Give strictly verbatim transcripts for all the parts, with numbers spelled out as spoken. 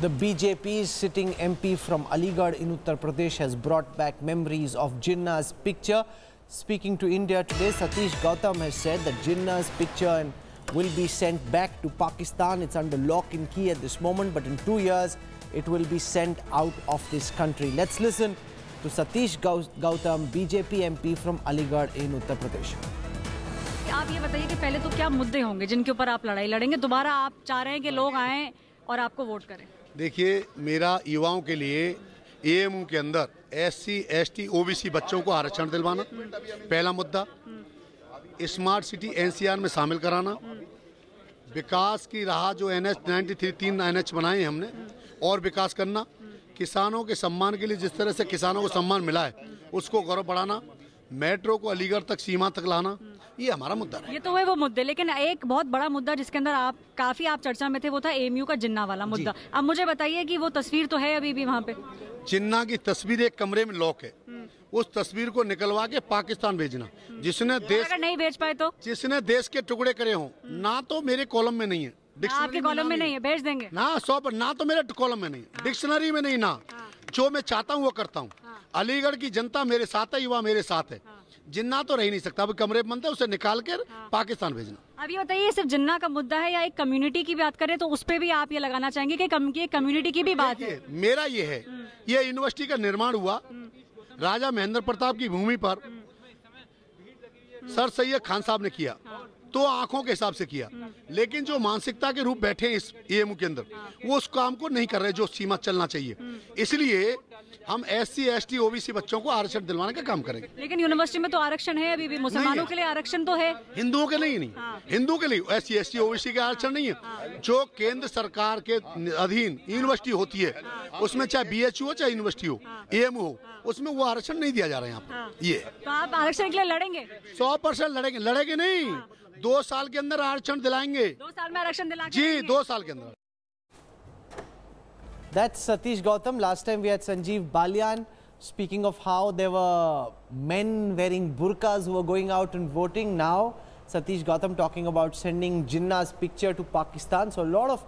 The B J P's sitting M P from Aligarh in Uttar Pradesh has brought back memories of Jinnah's picture. Speaking to India Today, Satish Gautam has said that Jinnah's picture will be sent back to Pakistan. It's under lock and key at this moment, but in two years, it will be sent out of this country. Let's listen to Satish Gautam, B J P M P from Aligarh in Uttar Pradesh. आप ये बताइए कि पहले तो क्या मुद्दे होंगे जिनके ऊपर आप लड़ाई लड़ेंगे? दोबारा आप चाह रहे हैं कि लोग आएं और आपको वोट करें? देखिए, मेरा युवाओं के लिए ए एम यू के अंदर S C S T O B C बच्चों को आरक्षण दिलवाना पहला मुद्दा, smart city N C R में शामिल कराना, विकास की राह जो एन एच नाइन्टी थ्री तीन एन एच बनाए हमने और विकास करना, किसानों के सम्मान के लिए जिस तरह से किसानों को सम्मान मिला है उसको गौरव बढ़ाना, मेट्रो को अलीगढ़ तक सीमा तक लाना, ये हमारा मुद्दा है। ये तो हुए वो मुद्दे, लेकिन एक बहुत बड़ा मुद्दा जिसके अंदर आप काफी आप चर्चा में थे वो था ए एम यू का जिन्ना वाला मुद्दा। अब मुझे बताइए कि वो तस्वीर तो है अभी भी वहाँ पे? जिन्ना की तस्वीर एक कमरे में लॉक है, उस तस्वीर को निकलवा के पाकिस्तान भेजना। जिसने देश अगर नहीं भेज पाए तो जिसने देश के टुकड़े करे हों, ना तो मेरे कॉलम में नहीं है, आपके कॉलम में नहीं है, भेज देंगे ना सौ पर, ना तो मेरे कॉलम में नहीं, डिक्शनरी में नहीं, ना जो मैं चाहता हूँ वो करता हूँ। अलीगढ़ की जनता मेरे साथ है, युवा मेरे साथ है। जिन्ना तो रह ही नहीं सकता, अब कमरे में बंद है, उसे निकाल कर पाकिस्तान भेजना। अब ये बताइए, सिर्फ जिन्ना का मुद्दा है या एक कम्युनिटी की बात करें तो उस पर भी आप ये लगाना चाहेंगे कि कम की कम्युनिटी की भी बात है? मेरा ये है, ये यूनिवर्सिटी का निर्माण हुआ राजा महेंद्र प्रताप की भूमि पर, सर सैयद खान साहब ने किया तो आंखों के हिसाब से किया, लेकिन जो मानसिकता के रूप बैठे हैं इस ए एम यू के अंदर वो उस काम को नहीं कर रहे जो सीमा चलना चाहिए। इसलिए हम S C S T O B C बच्चों को आरक्षण दिलवाने का काम करेंगे। लेकिन यूनिवर्सिटी में तो आरक्षण है अभी भी, मुसलमानों के लिए आरक्षण तो है, हिंदुओं के लिए नहीं, हिंदुओं के लिए S C S T O B C का आरक्षण नहीं है। जो केंद्र सरकार के अधीन यूनिवर्सिटी होती है उसमें चाहे बी एच यू हो, चाहे यूनिवर्सिटी हो, ए एम यू हो, उसमें वो आरक्षण नहीं दिया जा रहा है आपको। ये तो आप आरक्षण के लिए लड़ेंगे? सौ परसेंट लड़ेंगे। लड़ेंगे नहीं, दो साल के अंदर आरक्षण दिलाएंगे। दो साल में आरक्षण दिलाएंगे जी, दो साल के अंदर। That's Satish Gautam. Last time we had Sanjeev Balyan speaking of how there were men wearing burqas who were going out and voting. Now Satish Gautam talking about sending Jinnah's picture to Pakistan. So a lot of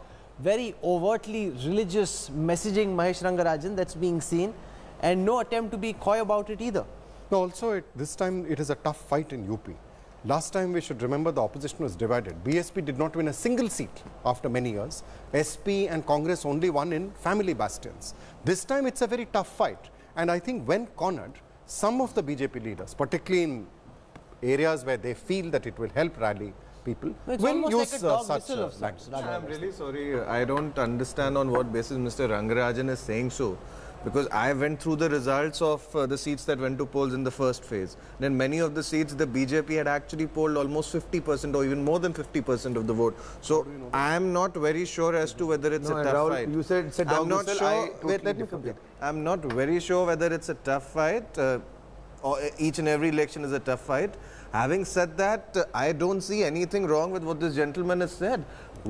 very overtly religious messaging, Mahesh Rangarajan, that's being seen, and no attempt to be coy about it either. No, also it, this time it is a tough fight in U P. Last time, we should remember, the opposition was divided. B S P did not win a single seat after many years. S P and Congress only won in family bastions. This time, it's a very tough fight. And I think when cornered, some of the B J P leaders, particularly in areas where they feel that it will help rally people, it's will use like uh, such uh, language. I'm really sorry. I don't understand on what basis Mister Rangarajan is saying so. Because I went through the results of uh, the seats that went to polls in the first phase. Then many of the seats, the B J P had actually polled almost fifty percent or even more than fifty percent of the vote. So you know, I am not very sure as to whether it's no, a tough Raul, fight. You said it's a tough fight. Sure, wait, let me complete. I'm not very sure whether it's a tough fight. Uh, or each and every election is a tough fight. Having said that, uh, I don't see anything wrong with what this gentleman has said.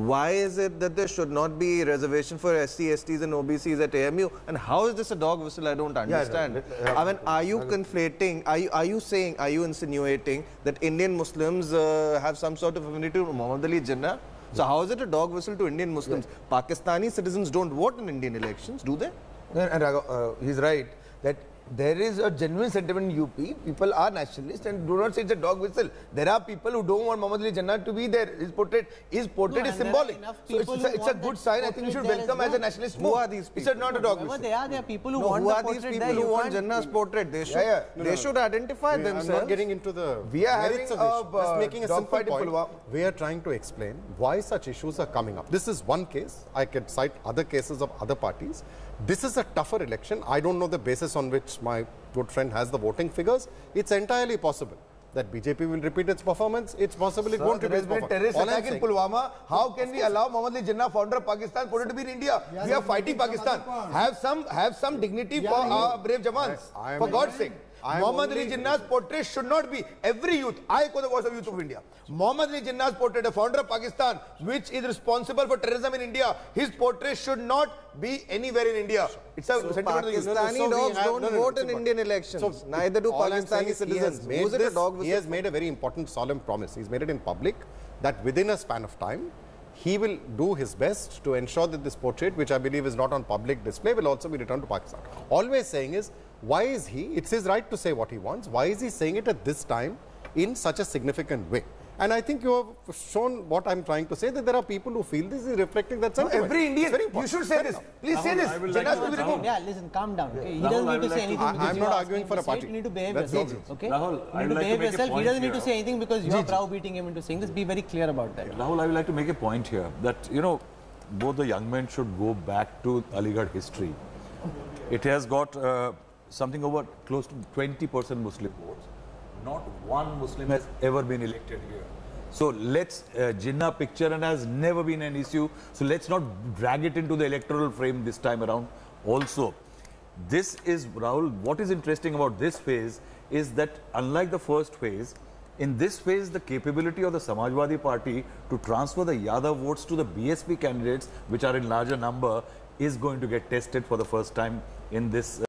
Why is it that there should not be reservation for S C S Ts and O B Cs at A M U? And how is this a dog whistle? I don't understand. Yeah, I, I mean, are you conflating, are you, are you saying, are you insinuating that Indian Muslims uh, have some sort of affinity to Muhammad Ali Jinnah? So yeah. How is it a dog whistle to Indian Muslims? Yeah. Pakistani citizens don't vote in Indian elections, do they? And uh, he's right that there is a genuine sentiment in U P. People are nationalists and do not say it's a dog whistle. There are people who don't want Muhammad Ali Jinnah to be there. His portrait, his portrait no, is symbolic. So it's, a, it's a good sign. I think you should welcome as, as a nationalist move. Who are these people? It's not a dog whistle. They are, they are people who no, want who are the portrait these people there. Who want Jinnah's portrait? They should, yeah, yeah. No, they no, should no. identify yeah, themselves. I'm not getting into the we are having a uh, making a simple point. Pulwama. We are trying to explain why such issues are coming up. This is one case. I can cite other cases of other parties. This is a tougher election. I don't know the basis on which my good friend has the voting figures. It's entirely possible that B J P will repeat its performance. It's possible it Sir, won't repeat its performance. There has been a terrorist attack in Pulwama. How can we allow Muhammad Ali Jinnah, founder of Pakistan, for it to be in India? Yeah, we are fighting Pakistan. Have some, have some dignity yeah, for our brave Jawans. For God's sake. Muhammad Ali Jinnah's portrait should not be every youth. I call the voice of youth of India. Muhammad Ali Jinnah's portrait, a founder of Pakistan, which is responsible for terrorism in India, his portrait should not be anywhere in India. It's a so Pakistani so dogs don't have, no, no, vote no, no, in Indian elections. So neither do Pakistani citizens. He has, made, this, dog he has made a very important solemn promise. He's made it in public that within a span of time, he will do his best to ensure that this portrait, which I believe is not on public display, will also be returned to Pakistan. All we're saying is, why is he, it's his right to say what he wants, why is he saying it at this time in such a significant way? And I think you have shown what I'm trying to say, that there are people who feel this is reflecting that sentiment. No, every Indian, you should say this. Please say this. Yeah, listen, calm down. Okay? He doesn't need to say anything. I'm not arguing for a party. You need to behave yourself. Okay? You need to behave yourself. He doesn't need to say anything because you are browbeating him into saying this. Be very clear about that. Rahul, I would like to make a point here that, you know, both the young men should go back to Aligarh history. It has got uh, something over close to twenty percent Muslim votes. Not one Muslim has ever been elected here. So let's, uh, Jinnah picture and has never been an issue. So let's not drag it into the electoral frame this time around also. This is, Rahul, what is interesting about this phase is that unlike the first phase, in this phase the capability of the Samajwadi Party to transfer the Yadav votes to the B S P candidates, which are in larger number, is going to get tested for the first time in this uh,